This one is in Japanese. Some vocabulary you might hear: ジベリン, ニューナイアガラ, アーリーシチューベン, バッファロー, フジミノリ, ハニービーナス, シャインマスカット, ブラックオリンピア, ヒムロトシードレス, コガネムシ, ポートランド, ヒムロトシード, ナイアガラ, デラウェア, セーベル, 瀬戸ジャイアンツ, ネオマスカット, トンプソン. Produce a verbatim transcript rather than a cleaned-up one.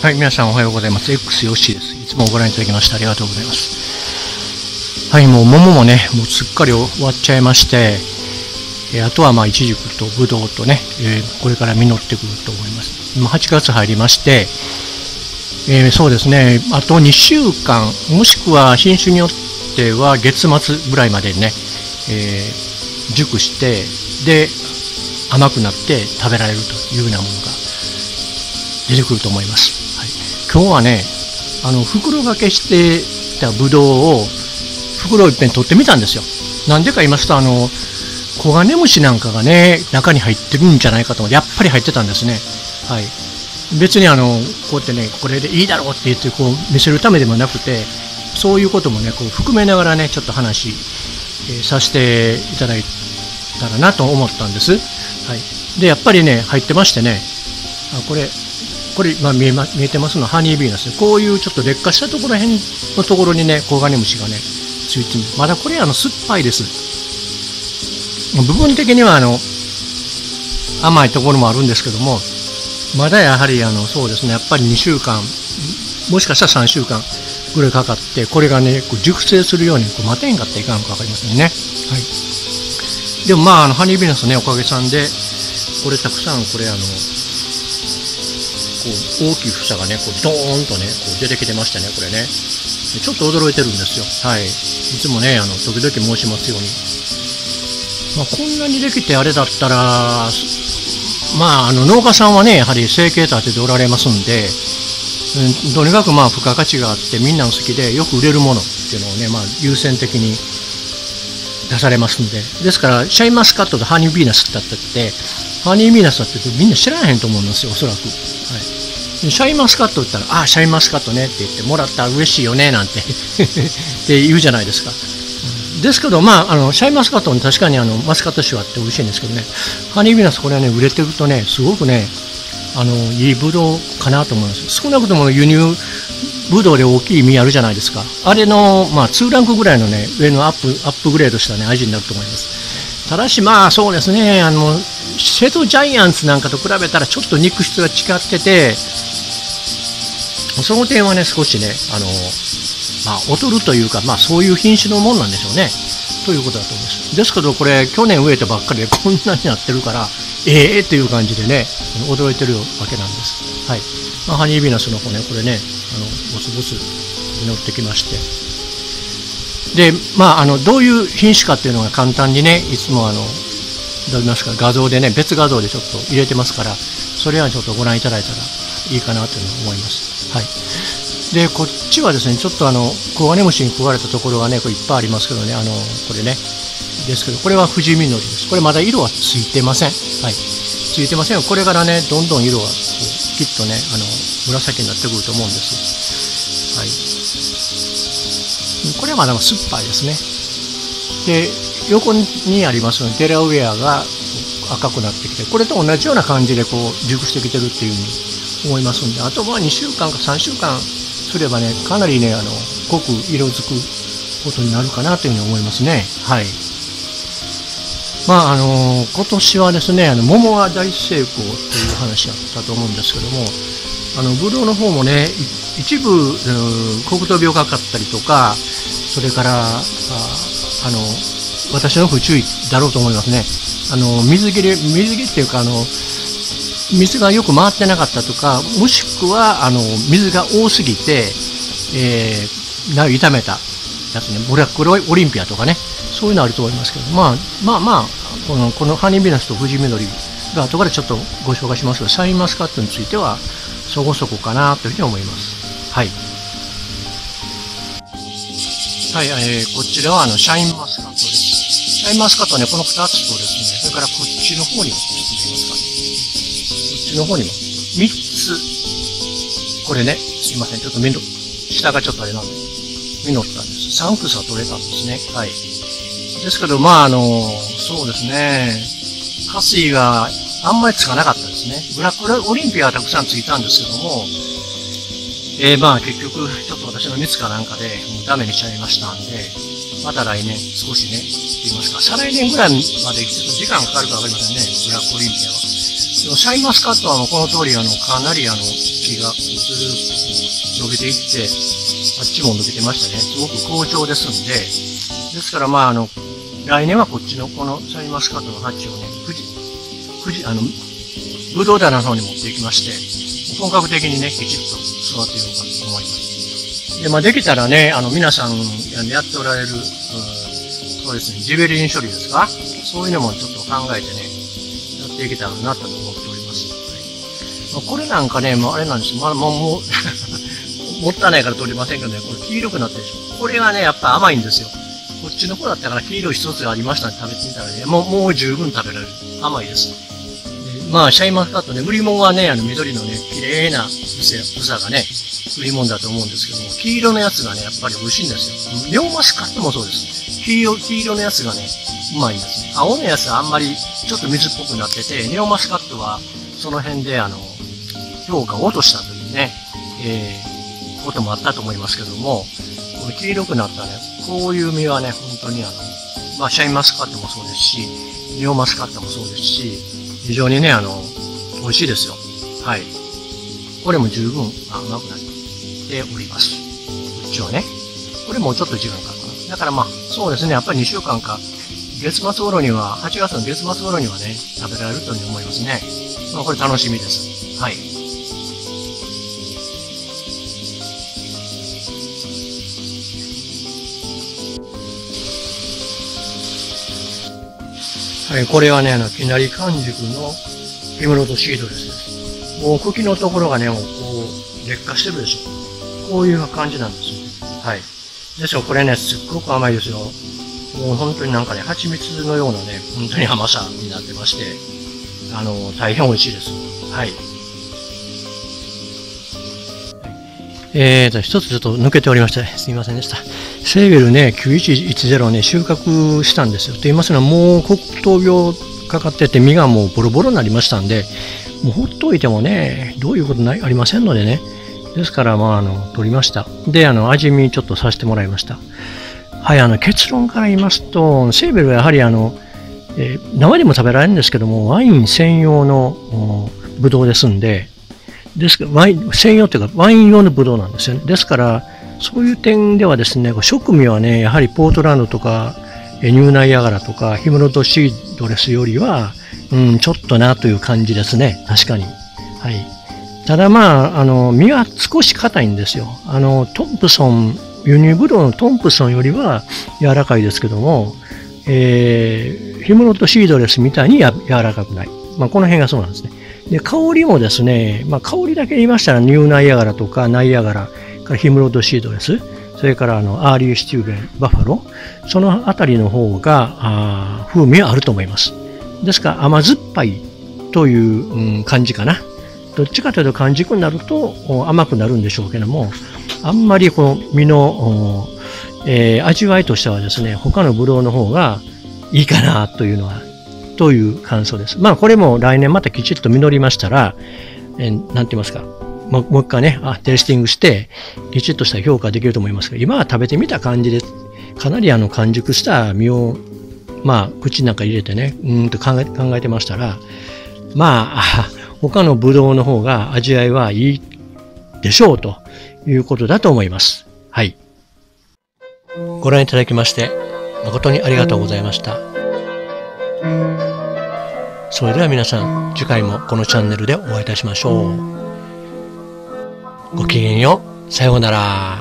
はい、皆さんおはようございます。X よっしーです。いつもご覧いただきましてありがとうございます。はい、もう桃もね、もうすっかり終わっちゃいまして、えー、あとはまあイチジクとブドウとね、えー、これから実ってくると思います。今はちがつ入りまして、えー、そうですね、あとにしゅうかん、もしくは品種によっては月末ぐらいまでね、えー、熟して、で、甘くなって食べられるというようなものが出てくると思います。はい、今日はね、あの袋掛けしてたぶどうを袋をいっぺん取ってみたんですよ。なんでか言いますと、あのコガネムシなんかがね、中に入ってるんじゃないかと思って、やっぱり入ってたんですね。はい、別にあのこうやってね、これでいいだろうって言ってこう見せるためでもなくて、そういうこともね、こう含めながらね、ちょっと話、えー、させていただいたらなと思ったんです。はい、でやっぱりね入ってましてね、あこれこれ、まあ、見えま見えてますのはハニービーなんですね。こういうちょっと劣化したところらへんのところにねコガネムシがねついてる。まだこれあの酸っぱいです。部分的にはあの甘いところもあるんですけども、まだやはりあのそうですねやっぱりにしゅうかんもしかしたらさんしゅうかんぐらいかかってこれがねこう熟成するようにこう待てんかっていかんかわかりませんね。はい。でもまあ、あのハニービーナスねおかげさんでこれたくさんこれあのこう大きい房がねこうドーンとねこう出てきてましたね。これねちょっと驚いてるんですよ。はい、いつもねあの時々申しますように、まあ、こんなにできてあれだったらまああの農家さんはねやはり生計立てておられますんで、うん、とにかくまあ付加価値があってみんなの好きでよく売れるものっていうのをねまあ優先的に出されますんで、ですからシャインマスカットとハニービーナスだったってハニービーナスだってみんな知らへんと思うんですよおそらく、はい、シャインマスカットって言ったら「ああシャインマスカットね」って言ってもらったら嬉しいよねなんてって言うじゃないですか。ですけどまああのシャインマスカットも確かにあのマスカット種はあって美味しいんですけどねハニービーナスこれはね売れてるとねすごくねあのいいブドウかなと思います。少なくとも輸入ブドウで大きい実あるじゃないですか。あれの、まあ、にランクぐらいのね、上のアップ、アップグレードしたね、味になると思います。ただし、まあ、そうですね、あの、瀬戸ジャイアンツなんかと比べたら、ちょっと肉質が違ってて、その点はね、少しね、あの、まあ、劣るというか、まあ、そういう品種のもんなんでしょうね、ということだと思います。ですけど、これ、去年植えたばっかりで、こんなになってるから、ええー、という感じでね、驚いてるわけなんです。はい。まあ、ハニービーナスの子ね、これね、あのボツボツ実ってきまして、で、まあ、あのどういう品種かっていうのが簡単にねいつもあのいただきますから画像でね別画像でちょっと入れてますからそれはちょっとご覧いただいたらいいかなというふうに思います。はい、でこっちはですねちょっとあのコガネムシに食われたところがねこれいっぱいありますけどねあのこれねですけどこれはフジミノリです。これまだ色はついてません。はい、ついてませんよ。これからねどんどん色がきっとねあの紫になってくると思うんです。はい、これはまだ酸っぱいですね。で横にありますのでデラウェアが赤くなってきてこれと同じような感じでこう熟してきてるっていうふうに思いますんで、あとはにしゅうかんかさんしゅうかんすればねかなりねあの濃く色づくことになるかなというふうに思いますね。はい、まああの今年はですねあの桃は大成功という話だったと思うんですけども、あのブドウの方もね一部黒糖病がかかったりとかそれからああの私の不注意だろうと思いますね。あの水切れ水切れっていうかあの水がよく回ってなかったとかもしくはあの水が多すぎて、えー、な炒めたやつねブラックオリンピアとかねそういうのあると思いますけど、まあ、まあまあこのこのハニービーナスとフジミドリが後からちょっとご紹介しますがシャインマスカットについてはそこそこかなというふうに思います。はい。はい、えー、こちらはあのシャインマスカットです。シャインマスカットはね、このふたつとですね、それからこっちの方にも、こっちの方にもみっつ、これね、すいません、ちょっと下がちょっとあれなんで、実ったんです。さん房取れたんですね。はい。ですけど、まあ、あの、そうですね、カスイがあんまりつかなかったですね。ブラックオリンピアはたくさんついたんですけども、えー、まあ結局ちょっと私のミスかなんかでもうダメにしちゃいましたんで、また来年、少しね、って言いますか、再来年ぐらいまで生きてると時間かかるかわかりませんね、ブラックオリンピアは。でもシャインマスカットはもうこの通り、あの、かなりあの、木が移る、伸びていって、あっちも伸びてましたね。すごく好調ですんで、ですからまああの、来年はこっちのこのシャインマスカットの鉢をね、富士、富士、あの、ブドウ棚の方に持っていきまして、本格的にね、きちっと育てようかと思います。で、まあ、できたらね、あの、皆さんやっておられる、うん、そうですね、ジベリン処理ですか、そういうのもちょっと考えてね、やっていけたらなと思っております。はい、まあ、これなんかね、まあ、あれなんですよ。まあ、もう、もうもったいないから取れませんけどね、これ黄色くなってるでしょ。これはね、やっぱ甘いんですよ。こっちの子だったから黄色一つがありましたんで食べてみたらね、もう、もう十分食べられる。甘いです。まあ、シャインマスカットね、売り物はね、あの、緑のね、綺麗な房がね、売り物だと思うんですけども、黄色のやつがね、やっぱり美味しいんですよ。両マスカットもそうです。黄色、黄色のやつがね、うまいんですね。青のやつはあんまり、ちょっと水っぽくなってて、ネオマスカットは、その辺で、あの、評価を落としたというね、えー、こともあったと思いますけども、この黄色くなったね、こういう実はね、本当にあの、まあ、シャインマスカットもそうですし、ネオマスカットもそうですし、非常にね、あの、美味しいですよ。はい。これも十分甘くなっております。こっちはね。これもちょっと時間かかるかな。だからまあ、そうですね、やっぱりにしゅうかんか、月末頃には、はちがつの月末頃にはね、食べられるというふうに思いますね。まあ、これ楽しみです。はい。はい、これはね、あの、きなり完熟のヒムロトシードですね。もう茎のところがね、もうこう、劣化してるでしょ。こういう感じなんですよ。はい。でしょ、これね、すっごく甘いですよ。もう本当になんかね、蜂蜜のようなね、本当に甘さになってまして、あの、大変美味しいです。はい。えーと、一つちょっと抜けておりまして、すみませんでした。セーベルね、きゅういちいちゼロね、収穫したんですよ。と言いますのは、もう黒糖病かかってて、実がもうボロボロになりましたんで、もうほっといてもね、どういうことないありませんのでね。ですから、まあ、あの、取りました。で、あの、味見ちょっとさせてもらいました。はい、あの、結論から言いますと、セーベルはやはりあの、えー、生でも食べられるんですけども、ワイン専用のブドウですんで、ですからワイン専用というかワイン用のブドウなんですよね。ですからそういう点ではですね、食味はねやはりポートランドとかニューナイアガラとかヒムロトシードレスよりは、うん、ちょっとなという感じですね。確かに。はい。ただまあ、あの実は少し硬いんですよ。あのトンプソン、輸入ブドウのトンプソンよりは柔らかいですけども、えー、ヒムロトシードレスみたいにや柔らかくない。まあこの辺がそうなんですね。で、香りもですね、まあ、香りだけ言いましたら、ニューナイアガラとか、ナイアガラ、からヒムロードシードレス、それからあのアーリーシチューベン、バッファロー、そのあたりの方が、あ風味はあると思います。ですから、甘酸っぱいという、うん、感じかな。どっちかというと、完熟になると甘くなるんでしょうけども、あんまりこの実の、えー、味わいとしてはですね、他のブドウの方がいいかなというのは、という感想です。まあこれも来年またきちっと実りましたら、えー、なんて言いますか、もう一回ね、あ、テイスティングして、きちっとした評価できると思いますけど、今は食べてみた感じで、かなりあの完熟した実を、まあ口の中に入れてね、うんと考え、考えてましたら、まあ、他のブドウの方が味わいはいいでしょうということだと思います。はい。ご覧いただきまして、誠にありがとうございました。それでは皆さん、次回もこのチャンネルでお会いいたしましょう。ごきげんよう。さようなら。